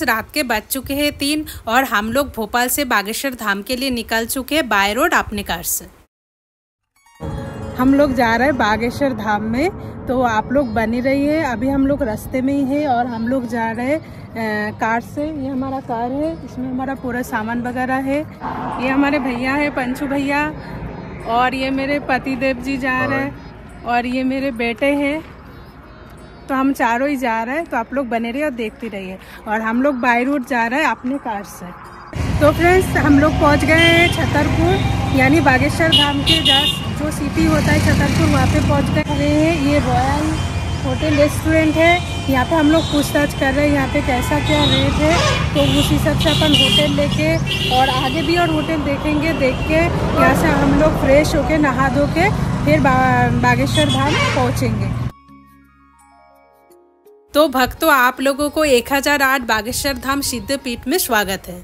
Friends रात के बज चुके हैं 3 और हम लोग भोपाल से बागेश्वर धाम के लिए निकल चुके हैं बाय रोड अपने कार से। हम लोग जा रहे हैं बागेश्वर धाम में, तो आप लोग बनी रहिए। अभी हम लोग रास्ते में ही है और हम लोग जा रहे हैं कार से। ये हमारा कार है, इसमें हमारा पूरा सामान वगैरह है। ये हमारे भैया है पंचू भैया, और ये मेरे पतिदेव जी जा रहे हैं, और ये मेरे बेटे हैं। तो हम चारों ही जा रहे हैं, तो आप लोग बने रहिए और देखते रहिए। और हम लोग बाय रोड जा रहे हैं अपने कार से। तो फ्रेंड्स हम लोग पहुंच गए हैं छतरपुर, यानी बागेश्वर धाम के जस्ट जो सिटी होता है छतरपुर, वहाँ पे पहुंच गए हैं। ये रॉयल होटल रेस्टोरेंट है। यहाँ पे हम लोग पूछताछ कर रहे हैं यहाँ पे कैसा क्या रेट है, तो उस हिसाब से अपन होटल लेके और आगे भी और होटल देखेंगे। देख के यहाँ से हम लोग फ्रेश होके नहा धो के फिर बागेश्वर धाम पहुँचेंगे। तो भक्तों आप लोगों को 1008 बागेश्वर धाम सिद्धपीठ में स्वागत है।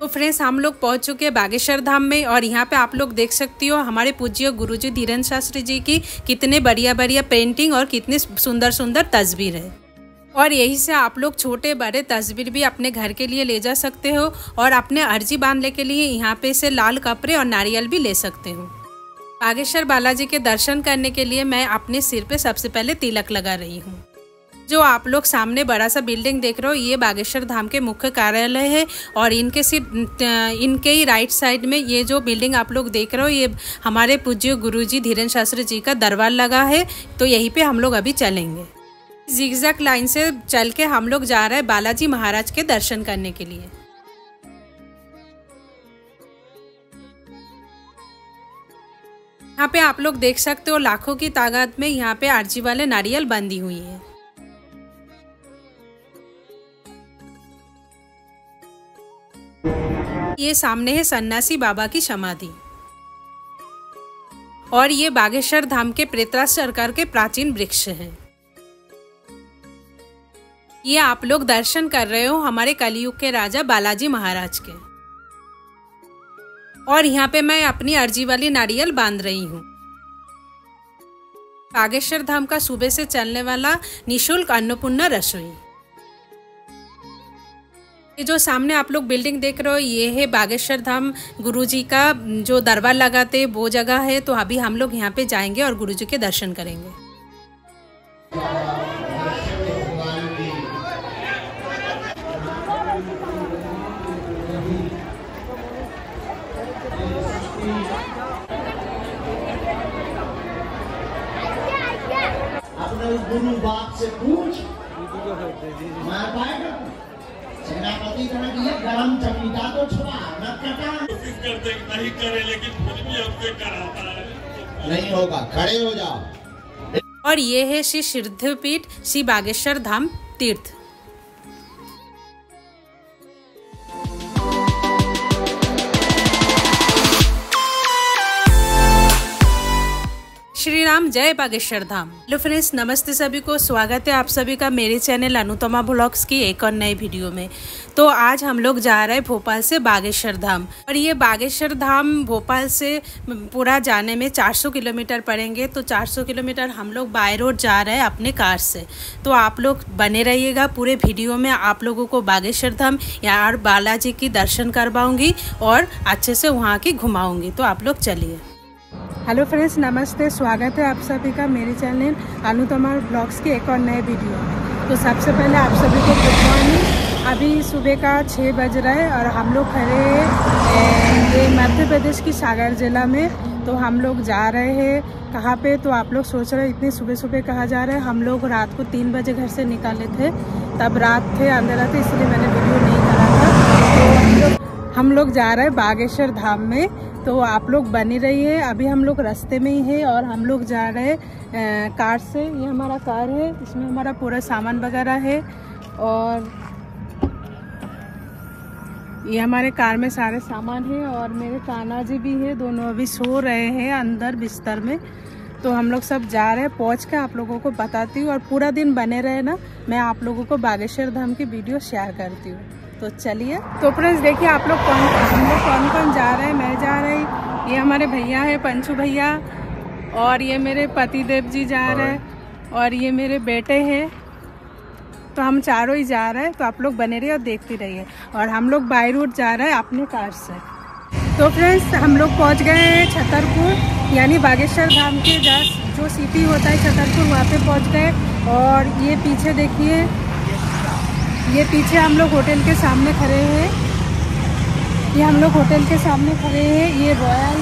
तो फ्रेंड्स हम लोग पहुंच चुके हैं बागेश्वर धाम में, और यहाँ पे आप लोग देख सकती हो हमारे पूज्य गुरुजी धीरेंद्र शास्त्री जी की कितने बढ़िया बढ़िया पेंटिंग और कितनी सुंदर सुंदर तस्वीर है। और यही से आप लोग छोटे बड़े तस्वीर भी अपने घर के लिए ले जा सकते हो, और अपने अर्जी बांधने के लिए यहाँ पे से लाल कपड़े और नारियल भी ले सकते हो। बागेश्वर बालाजी के दर्शन करने के लिए मैं अपने सिर पे सबसे पहले तिलक लगा रही हूँ। जो आप लोग सामने बड़ा सा बिल्डिंग देख रहे हो, ये बागेश्वर धाम के मुख्य कार्यालय है, और इनके सिर्फ इनके ही राइट साइड में ये जो बिल्डिंग आप लोग देख रहे हो, ये हमारे पूज्य गुरुजी धीरेंद्र शास्त्री जी का दरबार लगा है। तो यहीं पे हम लोग अभी चलेंगे। जिगजैग लाइन से चल के हम लोग जा रहे हैं बालाजी महाराज के दर्शन करने के लिए। यहाँ पे आप लोग देख सकते हो लाखों की तादाद में यहाँ पे आरजी वाले नारियल बंधी हुई है। ये सामने है सन्यासी बाबा की समाधि, और ये बागेश्वर धाम के प्रेतराज सरकार के प्राचीन वृक्ष हैं। ये आप लोग दर्शन कर रहे हो हमारे कलियुग के राजा बालाजी महाराज के। और यहाँ पे मैं अपनी अर्जी वाली नारियल बांध रही हूँ। बागेश्वर धाम का सुबह से चलने वाला निशुल्क अन्नपूर्णा रसोई। ये जो सामने आप लोग बिल्डिंग देख रहे हो, ये है बागेश्वर धाम गुरुजी का जो दरबार लगाते वो जगह है। तो अभी हम लोग यहाँ पे जाएंगे और गुरुजी के दर्शन करेंगे। गुरु बाप से पूछ सेनापति गरम चमीटा को छुड़ा न कटा करते नहीं करे, लेकिन खुद भी हमसे कराता है। नहीं होगा, खड़े हो जाओ। और ये है श्री सिद्धपीठ श्री बागेश्वर धाम तीर्थ। श्री राम जय बागेश्वर धाम। हेलो फ्रेंड्स नमस्ते सभी को, स्वागत है आप सभी का मेरे चैनल अनुतमा ब्लॉग्स की एक और नए वीडियो में। तो आज हम लोग जा रहे हैं भोपाल से बागेश्वर धाम, और ये बागेश्वर धाम भोपाल से पूरा जाने में 400 किलोमीटर पड़ेंगे। तो 400 किलोमीटर हम लोग बाय रोड जा रहे हैं अपने कार से। तो आप लोग बने रहिएगा पूरे वीडियो में। आप लोगों को बागेश्वर धाम या बालाजी की दर्शन करवाऊँगी और अच्छे से वहाँ की घुमाऊँगी। तो आप लोग चलिए। हेलो फ्रेंड्स नमस्ते, स्वागत है आप सभी का मेरे चैनल अनुतमा ब्लॉग्स के एक और नए वीडियो। तो सबसे पहले आप सभी को गुड मॉर्निंग। अभी सुबह का 6 बज रहा है और हम लोग खड़े हैं मध्य प्रदेश की सागर जिला में। तो हम लोग जा रहे हैं कहाँ पे, तो आप लोग सोच रहे हैं इतने सुबह सुबह कहाँ जा रहे हैं। हम लोग रात को 3 बजे घर से निकाले थे, तब रात थे अंधेरा थे, इसलिए मैंने वीडियो नहीं करा था। तो हम लोग जा रहे हैं बागेश्वर धाम में, तो आप लोग बने रहिए। अभी हम लोग रास्ते में ही है और हम लोग जा रहे हैं कार से। ये हमारा कार है, इसमें हमारा पूरा सामान वगैरह है, और ये हमारे कार में सारे सामान है। और मेरे कान्हा जी भी है, दोनों अभी सो रहे हैं अंदर बिस्तर में। तो हम लोग सब जा रहे हैं, पहुँच के आप लोगों को बताती हूँ। और पूरा दिन बने रहे ना, मैं आप लोगों को बागेश्वर धाम की वीडियो शेयर करती हूँ। तो चलिए। तो फ्रेंड्स देखिए आप लोग कौन कौन जा रहे हैं। मैं जा रही, ये हमारे भैया है पंचू भैया, और ये मेरे पतिदेव जी जा रहे हैं, और ये मेरे बेटे हैं। तो हम चारों ही जा रहे हैं, तो आप लोग बने रहिए और देखते रहिए। और हम लोग बाई रोड जा रहे हैं अपने कार से। तो फ्रेंड्स हम लोग पहुंच गए हैं छतरपुर, यानी बागेश्वर धाम के जो सिटी होता है छतरपुर, वहाँ पे पहुंच गए। और ये पीछे देखिए, ये पीछे हम लोग होटल के सामने खड़े हैं, ये हम लोग होटल के सामने खड़े हैं। ये रॉयल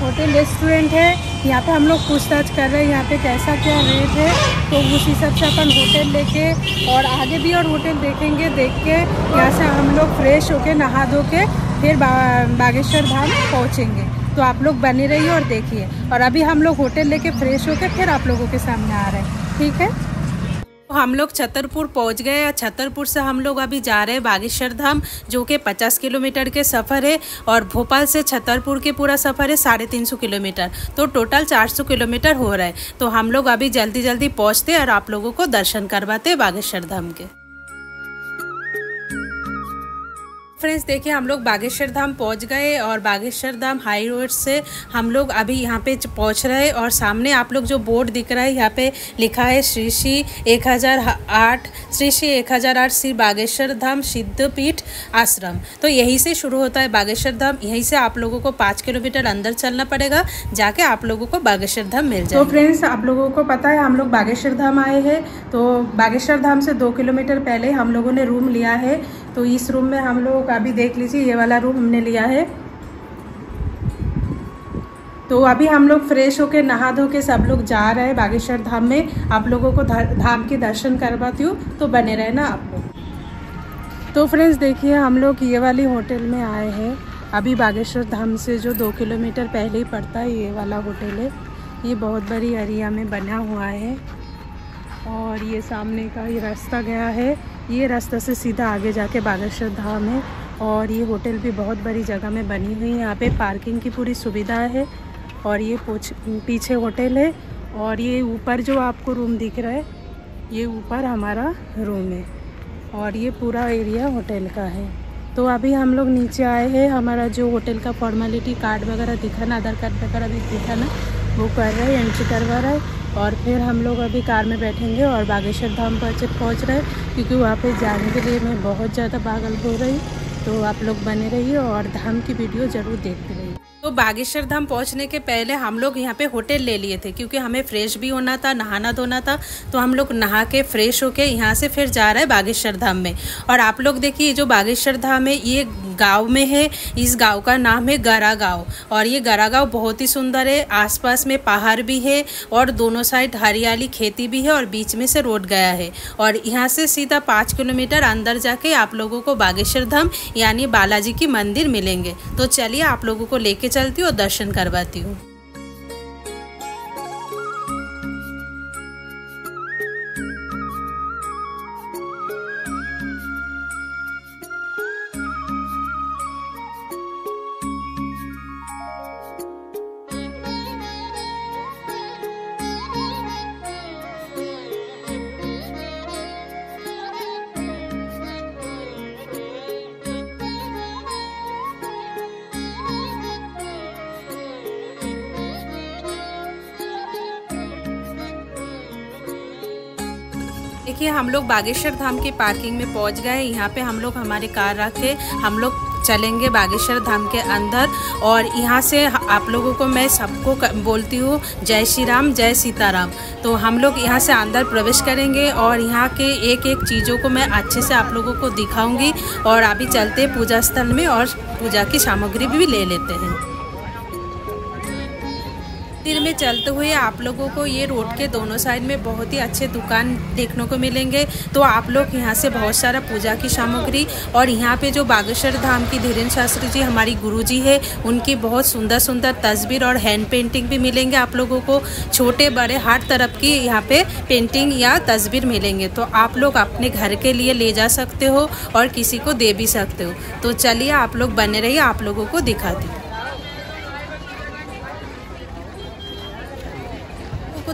होटल रेस्टोरेंट है। यहाँ पे हम लोग पूछताछ कर रहे हैं यहाँ पे कैसा क्या रेट है, तो उस हिसाब से अपन होटल लेके और आगे भी और होटल देखेंगे। देख के यहाँ से हम लोग फ्रेश होके नहा धो के फिर बागेश्वर धाम पहुँचेंगे। तो आप लोग बने रहिए और देखिए। और अभी हम लोग होटल लेके फ्रेश होके फिर आप लोगों के सामने आ रहे हैं, ठीक है। हम लोग छतरपुर पहुंच गए और छतरपुर से हम लोग अभी जा रहे हैं बागेश्वर धाम, जो कि 50 किलोमीटर के सफ़र है। और भोपाल से छतरपुर के पूरा सफ़र है 350 किलोमीटर, तो टोटल 400 किलोमीटर हो रहा है। तो हम लोग अभी जल्दी जल्दी पहुंचते और आप लोगों को दर्शन करवाते बागेश्वर धाम के। फ्रेंड्स देखिए हम लोग बागेश्वर धाम पहुंच गए और बागेश्वर धाम हाई रोड से हम लोग अभी यहाँ पे पहुंच रहे हैं। और सामने आप लोग जो बोर्ड दिख रहा है यहाँ पे लिखा है श्री श्री 1008 श्री बागेश्वर धाम सिद्धपीठ आश्रम। तो यहीं से शुरू होता है बागेश्वर धाम। यहीं से आप लोगों को 5 किलोमीटर अंदर चलना पड़ेगा, जाके आप लोगों को बागेश्वर धाम मिल जाएगा। तो फ्रेंड्स आप लोगों को पता है हम लोग बागेश्वर धाम आए हैं, तो बागेश्वर धाम से 2 किलोमीटर पहले हम लोगों ने रूम लिया है। तो इस रूम में हम लोग अभी देख लीजिए, ये वाला रूम हमने लिया है। तो अभी हम लोग फ्रेश होके नहा धो के सब लोग जा रहे हैं बागेश्वर धाम में। आप लोगों को धाम के दर्शन करवाती हूँ, तो बने रहे ना आप लोग। तो फ्रेंड्स देखिए हम लोग ये वाली होटल में आए हैं। अभी बागेश्वर धाम से जो 2 किलोमीटर पहले ही पड़ता है ये वाला होटल है। ये बहुत बड़ी एरिया में बना हुआ है। और ये सामने का ये रास्ता गया है, ये रास्ता से सीधा आगे जाके बागेश्वर धाम है। और ये होटल भी बहुत बड़ी जगह में बनी हुई है, यहाँ पे पार्किंग की पूरी सुविधा है। और ये पीछे होटल है। और ये ऊपर जो आपको रूम दिख रहा है, ये ऊपर हमारा रूम है। और ये पूरा एरिया होटल का है। तो अभी हम लोग नीचे आए हैं। हमारा जो होटल का फॉर्मेलिटी कार्ड वगैरह दिखाना, आधार कार्ड वगैरह भी दिखाना, वो कर रहे हैं, एंट्री करवा रहा है। और फिर हम लोग अभी कार में बैठेंगे और बागेश्वर धाम पर पहुँच रहे हैं, क्योंकि वहाँ पे जाने के लिए मैं बहुत ज़्यादा पागल हो रही। तो आप लोग बने रहिए और धाम की वीडियो ज़रूर देखते रहिए। तो बागेश्वर धाम पहुंचने के पहले हम लोग यहाँ पे होटल ले लिए थे, क्योंकि हमें फ्रेश भी होना था, नहाना धोना था। तो हम लोग नहा के फ्रेश होके यहाँ से फिर जा रहे हैं बागेश्वर धाम में। और आप लोग देखिए जो बागेश्वर धाम है ये गांव में है। इस गांव का नाम है गारा गाँव। और ये गारा गाँव बहुत ही सुंदर है। आसपास में पहाड़ भी है और दोनों साइड हरियाली खेती भी है और बीच में से रोड गया है। और यहाँ से सीधा 5 किलोमीटर अंदर जाके आप लोगों को बागेश्वर धाम यानी बालाजी की मंदिर मिलेंगे। तो चलिए आप लोगों को लेके चलती हूँ और दर्शन करवाती हूँ। देखिए हम लोग बागेश्वर धाम की पार्किंग में पहुंच गए। यहाँ पे हम लोग हमारी कार रखे, हम लोग चलेंगे बागेश्वर धाम के अंदर। और यहाँ से आप लोगों को मैं सबको बोलती हूँ जय श्री राम, जय सीताराम। तो हम लोग यहाँ से अंदर प्रवेश करेंगे और यहाँ के एक एक चीज़ों को मैं अच्छे से आप लोगों को दिखाऊंगी। और अभी चलते पूजा स्थल में और पूजा की सामग्री भी ले लेते हैं। मंदिर में चलते हुए आप लोगों को ये रोड के दोनों साइड में बहुत ही अच्छे दुकान देखने को मिलेंगे। तो आप लोग यहाँ से बहुत सारा पूजा की सामग्री और यहाँ पे जो बागेश्वर धाम की धीरेंद्र शास्त्री जी हमारी गुरुजी है, उनकी बहुत सुंदर सुंदर तस्वीर और हैंड पेंटिंग भी मिलेंगे आप लोगों को। छोटे बड़े हर तरफ की यहाँ पे पेंटिंग या तस्वीर मिलेंगे। तो आप लोग अपने घर के लिए ले जा सकते हो और किसी को दे भी सकते हो। तो चलिए आप लोग बने रहिए, आप लोगों को दिखाती हूँ।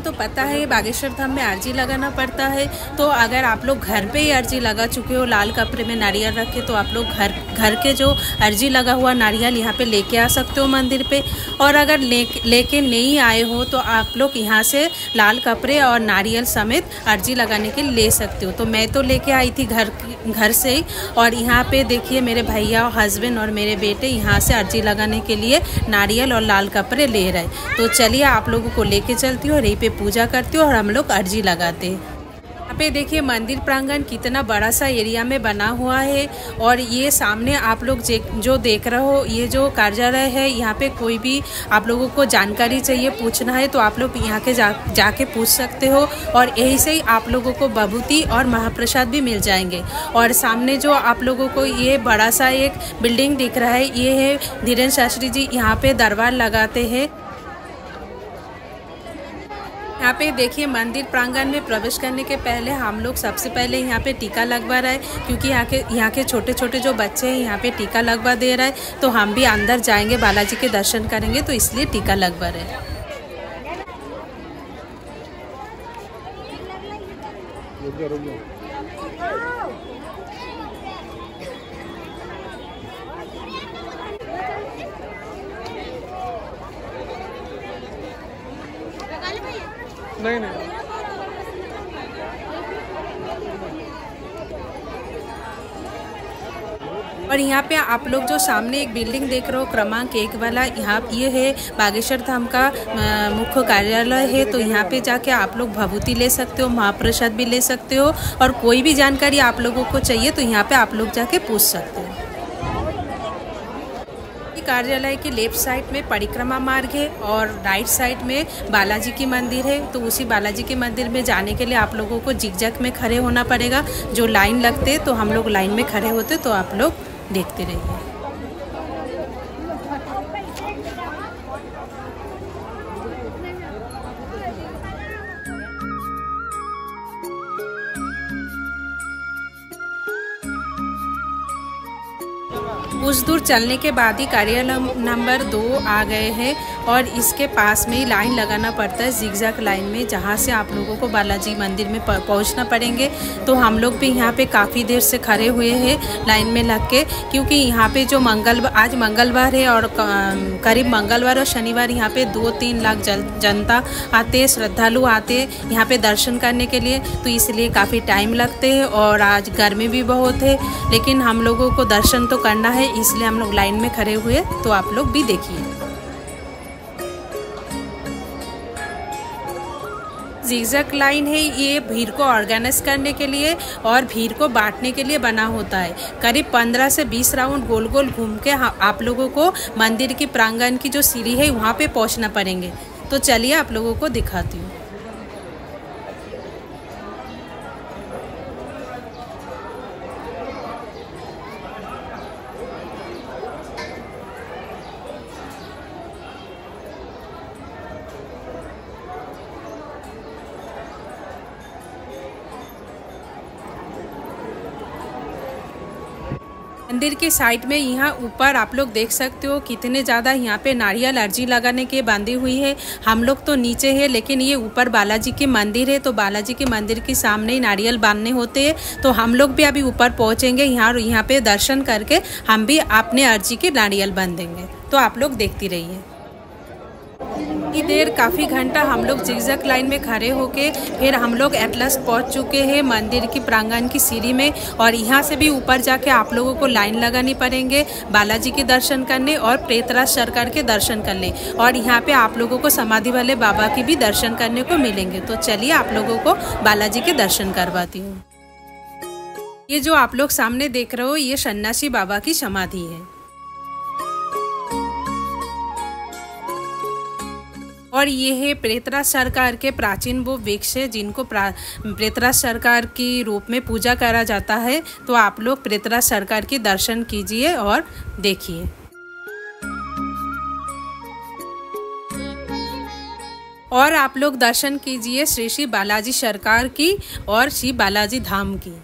तो पता है बागेश्वर धाम में अर्जी लगाना पड़ता है। तो अगर आप लोग घर पे ही अर्जी लगा चुके हो, लाल कपड़े में नारियल रखे, तो आप लोग घर के जो अर्जी लगा हुआ नारियल यहाँ पे लेके आ सकते हो मंदिर पे। और अगर लेके नहीं आए हो तो आप लोग यहाँ से लाल कपड़े और नारियल समेत अर्जी लगाने के ले सकते हो। तो मैं तो लेके आई थी घर से ही। और यहाँ पे देखिए मेरे भैया, हस्बैंड और मेरे बेटे यहाँ से अर्जी लगाने के लिए नारियल और लाल कपड़े ले रहे। तो चलिए आप लोगों को लेके चलती हूँ और यहीं पे पूजा करती हूँ और हम लोग अर्जी लगाते हैं। यहाँ पे देखिए मंदिर प्रांगण कितना बड़ा सा एरिया में बना हुआ है। और ये सामने आप लोग जो देख रहे हो ये जो कार्यालय है, यहाँ पे कोई भी आप लोगों को जानकारी चाहिए पूछना है तो आप लोग यहाँ के जाके पूछ सकते हो। और यहीं से ही आप लोगों को विभूति और महाप्रसाद भी मिल जाएंगे। और सामने जो आप लोगों को ये बड़ा सा एक बिल्डिंग दिख रहा है, ये है धीरेंद्र शास्त्री जी यहाँ पे दरबार लगाते हैं। यहाँ पे देखिए मंदिर प्रांगण में प्रवेश करने के पहले हम लोग सबसे पहले यहाँ पे टीका लगवा रहा है, क्योंकि यहाँ के छोटे छोटे जो बच्चे हैं यहाँ पे टीका लगवा दे रहा है। तो हम भी अंदर जाएंगे, बालाजी के दर्शन करेंगे, तो इसलिए टीका लगवा रहे हैं। नहीं नहीं और यहाँ पे आप लोग जो सामने एक बिल्डिंग देख रहे हो क्रमांक 1 वाला, यहाँ ये है बागेश्वर धाम का मुख्य कार्यालय है। तो यहाँ पे जाके आप लोग विभूति ले सकते हो, महाप्रसाद भी ले सकते हो। और कोई भी जानकारी आप लोगों को चाहिए तो यहाँ पे आप लोग जाके पूछ सकते हो। कार्यालय के लेफ्ट साइड में परिक्रमा मार्ग है और राइट साइड में बालाजी की मंदिर है। तो उसी बालाजी के मंदिर में जाने के लिए आप लोगों को जिगजग में खड़े होना पड़ेगा। जो लाइन लगते हैं तो हम लोग लाइन में खड़े होते, तो आप लोग देखते रहिए। कुछ दूर चलने के बाद ही कार्यालय नंबर 2 आ गए हैं और इसके पास में ही लाइन लगाना पड़ता है जिगजैग लाइन में, जहाँ से आप लोगों को बालाजी मंदिर में पहुँचना पड़ेंगे। तो हम लोग भी यहाँ पे काफ़ी देर से खड़े हुए हैं लाइन में लग के, क्योंकि यहाँ पे जो आज मंगलवार है और करीब मंगलवार और शनिवार यहाँ पे 2-3 लाख जनता आते हैं, श्रद्धालु आते हैं यहाँ पे दर्शन करने के लिए। तो इसलिए काफ़ी टाइम लगते हैं और आज गर्मी भी बहुत है, लेकिन हम लोगों को दर्शन तो करना है इसलिए हम लोग लाइन में खड़े हुए। तो आप लोग भी देखिए जिगजैग लाइन है, ये भीड़ को ऑर्गेनाइज करने के लिए और भीड़ को बांटने के लिए बना होता है। करीब 15 से 20 राउंड गोल गोल घूम के आप लोगों को मंदिर की प्रांगण की जो सीढ़ी है वहाँ पे पहुँचना पड़ेंगे। तो चलिए आप लोगों को दिखाती हूँ। मंदिर के साइड में यहाँ ऊपर आप लोग देख सकते हो कितने ज़्यादा यहाँ पे नारियल अर्जी लगाने के बांधी हुई है। हम लोग तो नीचे है, लेकिन ये ऊपर बालाजी के मंदिर है, तो बालाजी के मंदिर के सामने ही नारियल बांधने होते हैं। तो हम लोग भी अभी ऊपर पहुँचेंगे, यहाँ पे दर्शन करके हम भी अपने अर्जी के नारियल बांधेंगे। तो आप लोग देखती रहिए। देर काफ़ी घंटा हम लोग जिगजैग लाइन में खड़े होके फिर हम लोग एटलास्ट पहुंच चुके हैं मंदिर की प्रांगण की सीढ़ी में। और यहाँ से भी ऊपर जाके आप लोगों को लाइन लगानी पड़ेंगे बालाजी के दर्शन करने और प्रेतराज सरकार के दर्शन करने। और यहाँ पे आप लोगों को समाधि वाले बाबा के भी दर्शन करने को मिलेंगे। तो चलिए आप लोगों को बालाजी के दर्शन करवाती हूँ। ये जो आप लोग सामने देख रहे हो ये सन्यासी बाबा की समाधि है। और ये है प्रेतराज सरकार के प्राचीन वो वृक्ष है जिनको प्रेतराज सरकार की रूप में पूजा करा जाता है। तो आप लोग प्रेतराज सरकार के दर्शन कीजिए और देखिए। और आप लोग दर्शन कीजिए श्री बालाजी सरकार की और श्री बालाजी धाम की।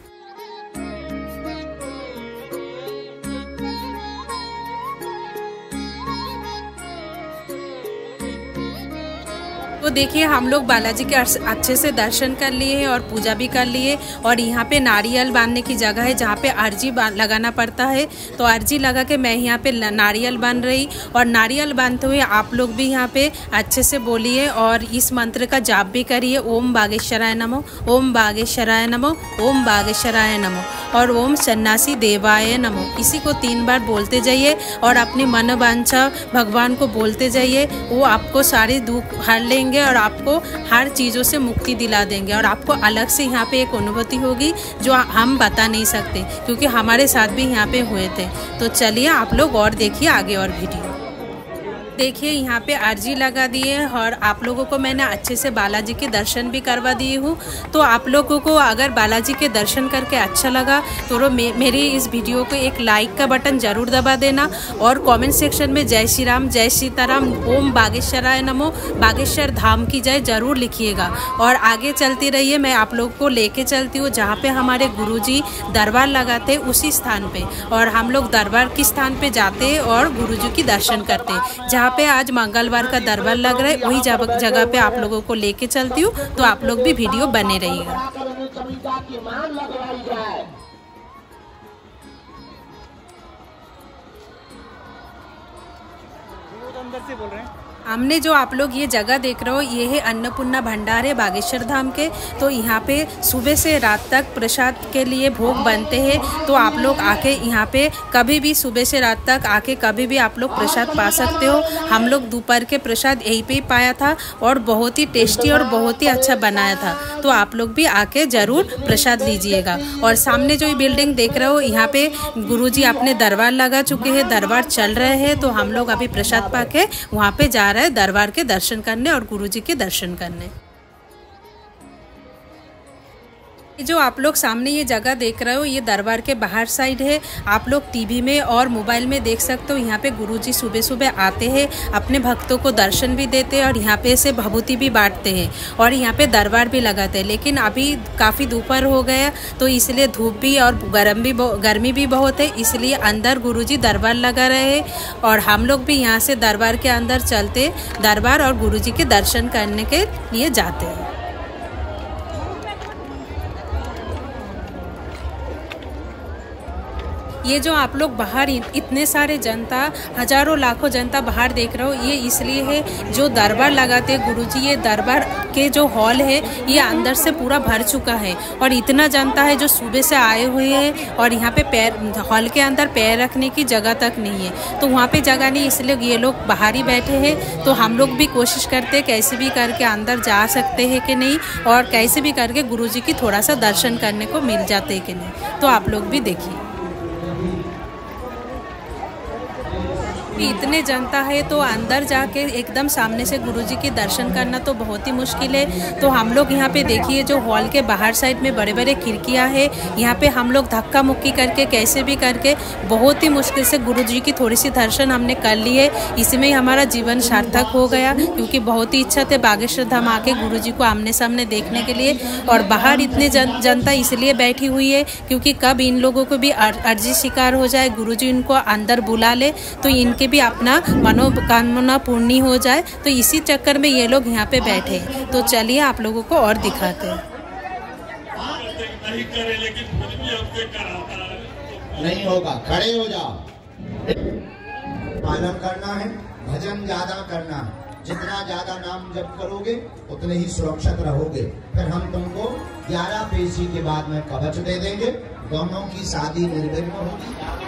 देखिए हम लोग बालाजी के अच्छे से दर्शन कर लिए हैं और पूजा भी कर लिए। और यहाँ पे नारियल बांधने की जगह है जहाँ पे अर्जी लगाना पड़ता है, तो अर्जी लगा के मैं यहाँ पे नारियल बांध रही। और नारियल बांधते हुए आप लोग भी यहाँ पे अच्छे से बोलिए और इस मंत्र का जाप भी करिए, ओम बागेश्वराय नमो, ओम बागेश्वराय नमो, ओम बागेश्वराय नमो और ओम सन्नासी देवाय नमो। इसी को 3 बार बोलते जाइए और अपनी मनोवांछा भगवान को बोलते जाइए, वो आपको सारे दुख हर लेंगे और आपको हर चीज़ों से मुक्ति दिला देंगे। और आपको अलग से यहाँ पे एक अनुभूति होगी जो हम बता नहीं सकते, क्योंकि हमारे साथ भी यहाँ पे हुए थे। तो चलिए आप लोग और देखिए आगे और वीडियो। देखिए यहाँ पे आरजी लगा दिए और आप लोगों को मैंने अच्छे से बालाजी के दर्शन भी करवा दिए हूँ। तो आप लोगों को अगर बालाजी के दर्शन करके अच्छा लगा तो मेरी इस वीडियो को एक लाइक का बटन ज़रूर दबा देना और कमेंट सेक्शन में जय श्री राम, जय सीताराम, ओम बागेश्वराय नमो, बागेश्वर धाम की जय ज़रूर लिखिएगा। और आगे चलती रहिए, मैं आप लोग को ले कर चलती हूँ जहाँ पर हमारे गुरु जी दरबार लगाते उसी स्थान पर, और हम लोग दरबार के स्थान पर जाते और गुरु जी की दर्शन करते। यहाँ पे आज मंगलवार का दरबार लग रहा है, वही जगह पे आप लोगों को लेके चलती हूँ, तो आप लोग भी वीडियो बने रहिएगा। अंदर से बोल रहे हैं। हमने जो आप लोग ये जगह देख रहे हो ये है अन्नपूर्णा भंडार है बागेश्वर धाम के। तो यहाँ पे सुबह से रात तक प्रसाद के लिए भोग बनते हैं, तो आप लोग आके यहाँ पे कभी भी सुबह से रात तक आके कभी भी आप लोग प्रसाद पा सकते हो। हम लोग दोपहर के प्रसाद यहीं पे ही पाया था और बहुत ही टेस्टी और बहुत ही अच्छा बनाया था, तो आप लोग भी आके ज़रूर प्रसाद लीजिएगा। और सामने जो ये बिल्डिंग देख रहे हो यहाँ पे गुरु जी अपने दरबार लगा चुके हैं, दरबार चल रहे हैं। तो हम लोग अभी प्रसाद पा के वहाँ पे जा रहे हैं दरबार के दर्शन करने और गुरुजी के दर्शन करने। जो आप लोग सामने ये जगह देख रहे हो ये दरबार के बाहर साइड है, आप लोग टीवी में और मोबाइल में देख सकते हो। यहाँ पे गुरुजी सुबह सुबह आते हैं, अपने भक्तों को दर्शन भी देते हैं और यहाँ पे से भभूति भी बांटते हैं और यहाँ पे दरबार भी लगाते हैं। लेकिन अभी काफ़ी दोपहर हो गया तो इसलिए धूप भी और गर्मी भी बहुत है, इसलिए अंदर गुरुजी दरबार लगा रहे हैं। और हम लोग भी यहाँ से दरबार के अंदर चलते, दरबार और गुरुजी के दर्शन करने के लिए जाते हैं। ये जो आप लोग बाहर इतने सारे जनता, हजारों लाखों जनता बाहर देख रहे हो, ये इसलिए है जो दरबार लगाते गुरुजी। ये दरबार के जो हॉल है ये अंदर से पूरा भर चुका है और इतना जनता है जो सुबह से आए हुए हैं और यहाँ पे पैर, हॉल के अंदर पैर रखने की जगह तक नहीं है, तो वहाँ पे जगह नहीं, इसलिए ये लोग बाहर ही बैठे हैं। तो हम लोग भी कोशिश करते हैं कैसे भी करके अंदर जा सकते हैं कि नहीं और कैसे भी करके गुरुजी की थोड़ा सा दर्शन करने को मिल जाते हैं कि नहीं, तो आप लोग भी देखिए। इतने जनता है तो अंदर जाके एकदम सामने से गुरुजी के दर्शन करना तो बहुत ही मुश्किल है। तो हम लोग यहाँ पे देखिए जो हॉल के बाहर साइड में बड़े बड़े खिड़कियाँ है, यहाँ पे हम लोग धक्का मुक्की करके कैसे भी करके बहुत ही मुश्किल से गुरुजी की थोड़ी सी दर्शन हमने कर ली है। इसमें हमारा जीवन सार्थक हो गया, क्योंकि बहुत ही इच्छा थे बागेश्वर धाम आके गुरुजी को आमने सामने देखने के लिए। और बाहर इतने जनता इसलिए बैठी हुई है क्योंकि कब इन लोगों को भी अर्जी शिकार हो जाए, गुरुजी इनको अंदर बुला ले तो इनके भी अपना मनोकामना पूर्णी हो जाए, तो इसी चक्कर में ये लोग यहाँ पे बैठे। तो चलिए आप लोगों को और दिखाते हैं। नहीं होगा, खड़े हो जाओ। पालन करना है, भजन ज्यादा करना है, जितना ज्यादा नाम जप करोगे उतने ही सुरक्षित रहोगे। फिर हम तुमको 11 पेशी के बाद में कवच दे देंगे, दोनों की शादी निर्विघ्न होगी।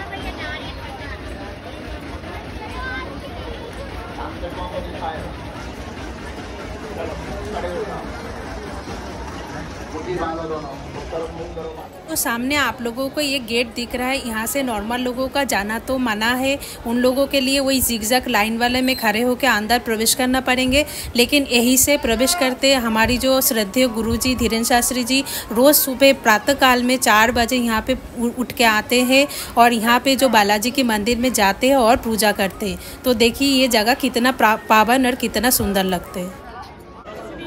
तो सामने आप लोगों को ये गेट दिख रहा है, यहाँ से नॉर्मल लोगों का जाना तो मना है, उन लोगों के लिए वही जिगजैग लाइन वाले में खड़े होकर अंदर प्रवेश करना पड़ेंगे। लेकिन यहीं से प्रवेश करते हमारी जो श्रद्धेय गुरुजी धीरेंद्र शास्त्री जी रोज़ सुबह प्रातः काल में 4 बजे यहाँ पे उठ के आते हैं और यहाँ पे जो बालाजी के मंदिर में जाते हैं और पूजा करते हैं। तो देखिए ये जगह कितना पावन और कितना सुंदर लगते है।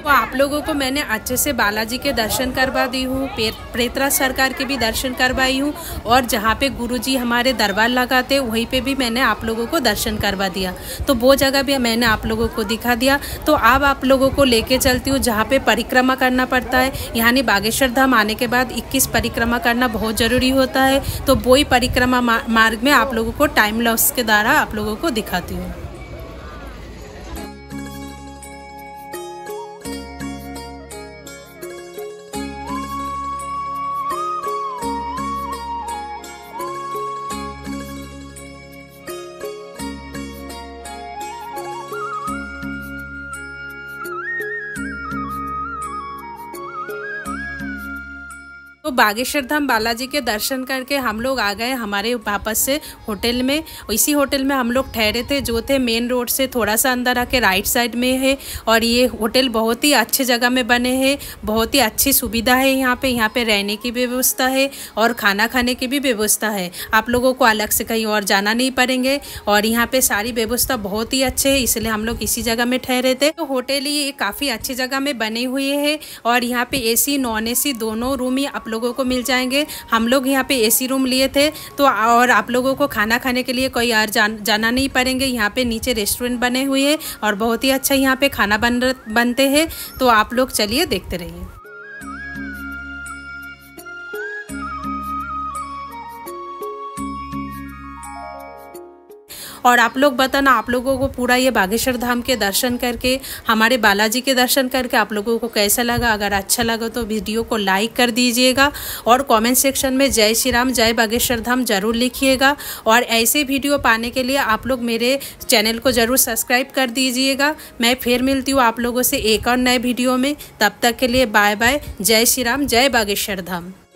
तो आप लोगों को मैंने अच्छे से बालाजी के दर्शन करवा दी हूँ, प्रेतराज सरकार के भी दर्शन करवाई हूँ और जहाँ पे गुरुजी हमारे दरबार लगाते वहीं पे भी मैंने आप लोगों को दर्शन करवा दिया। तो वो जगह भी मैंने आप लोगों को दिखा दिया। तो अब आप लोगों को लेके चलती हूँ जहाँ पे परिक्रमा करना पड़ता है, यानी बागेश्वर धाम आने के बाद 21 परिक्रमा करना बहुत ज़रूरी होता है। तो वही परिक्रमा मार्ग में आप लोगों को टाइम लॉस के द्वारा आप लोगों को दिखाती हूँ। तो बागेश्वर धाम बालाजी के दर्शन करके हम लोग आ गए हमारे वापस से होटल में। इसी होटल में हम लोग ठहरे थे, जो थे मेन रोड से थोड़ा सा अंदर आके राइट साइड में है। और ये होटल बहुत ही अच्छे जगह में बने हैं, बहुत ही अच्छी सुविधा है यहाँ पे। यहाँ पे रहने की व्यवस्था है और खाना खाने की भी व्यवस्था है। आप लोगों को अलग से कहीं और जाना नहीं पड़ेंगे और यहाँ पर सारी व्यवस्था बहुत ही अच्छे है, इसलिए हम लोग इसी जगह में ठहरे थे। तो होटल ये काफ़ी अच्छी जगह में बने हुए है और यहाँ पर AC नॉन AC दोनों रूम ही आप लोगों को मिल जाएंगे। हम लोग यहाँ पे AC रूम लिए थे। तो और आप लोगों को खाना खाने के लिए कोई और जाना नहीं पड़ेंगे। यहाँ पे नीचे रेस्टोरेंट बने हुए हैं और बहुत ही अच्छा यहाँ पे खाना बनते हैं। तो आप लोग चलिए देखते रहिए। और आप लोग बताना आप लोगों को पूरा ये बागेश्वर धाम के दर्शन करके, हमारे बालाजी के दर्शन करके आप लोगों को कैसा लगा। अगर अच्छा लगा तो वीडियो को लाइक कर दीजिएगा और कमेंट सेक्शन में जय श्री राम, जय बागेश्वर धाम ज़रूर लिखिएगा। और ऐसे वीडियो पाने के लिए आप लोग मेरे चैनल को ज़रूर सब्सक्राइब कर दीजिएगा। मैं फिर मिलती हूँ आप लोगों से एक और नए वीडियो में। तब तक के लिए बाय बाय, जय श्री राम, जय बागेश्वर धाम।